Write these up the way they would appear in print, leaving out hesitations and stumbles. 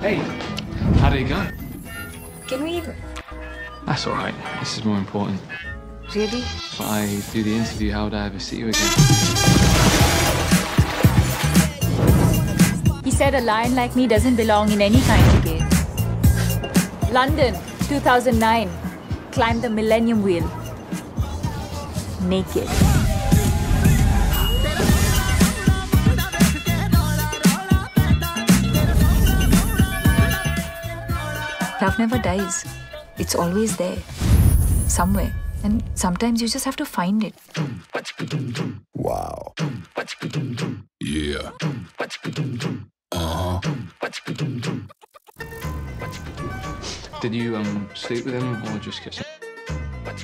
Hey, how did it go? Can we even? That's all right. This is more important. Really? If I do the interview, how would I ever see you again? He said a lion like me doesn't belong in any kind of game. London, 2009. Climbed the Millennium Wheel. Naked. Love never dies. It's always there. Somewhere. And sometimes you just have to find it. Wow. Yeah. Did you sleep with him or just kiss him? I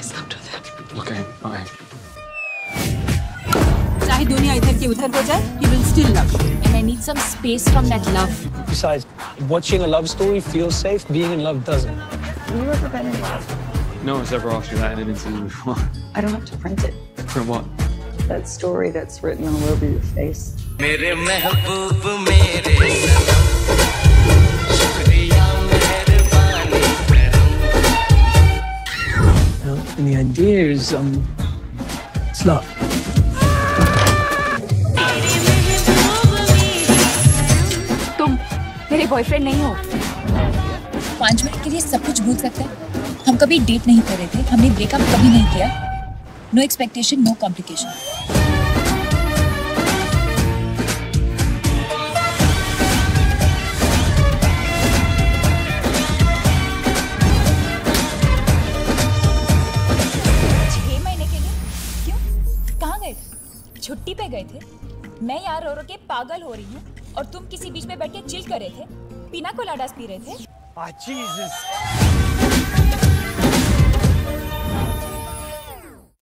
slept with him. Okay, bye. Chahe duniya idhar ki udhar ho jaye, he will still love you. And I need some space from that love. Besides, watching a love story feels safe. Being in love doesn't. Have you ever been in love? No one's ever asked you that in an interview before. I don't have to print it. Print what? That story that's written all over your face. Mere mehboob, mere salam. And the idea is, it's love. तुम मेरे boyfriend नहीं हो। 5 minute के लिए सब कुछ भूल सकते हैं। हम कभी डेट नहीं कर रहे थे, हमने ब्रेकअप कभी नहीं किया। No expectation, no complication. छुट्टी पे गए थे, मैं यहाँ रो रो के पागल हो रही हूँ और तुम किसी बीच में बैठ के चिल कर रहे थे, पीना कोलाडास पी रहे थे।